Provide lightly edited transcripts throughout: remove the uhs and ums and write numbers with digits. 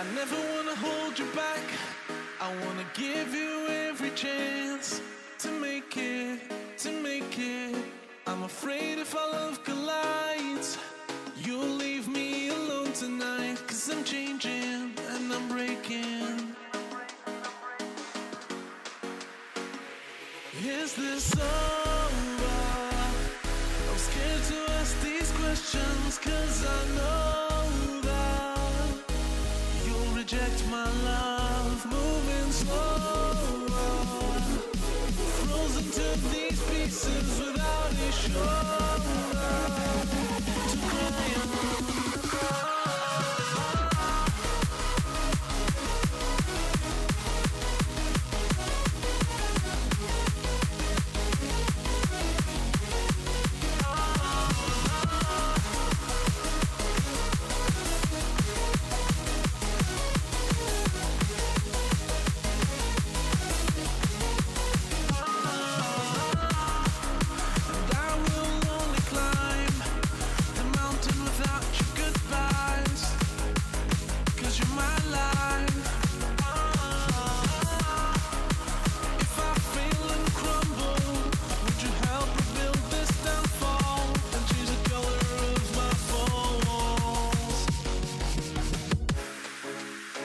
I never wanna hold you back. I wanna give you every chance to make it, I'm afraid if our love collides, you'll leave me alone tonight. 'Cause I'm changing and I'm breaking. Is this over? I'm scared to ask these questions, 'cause I know that you'll reject my love. Moving slower, frozen to these pieces without a shoulder to cry on.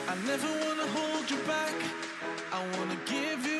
I never wanna hold you back. I wanna give you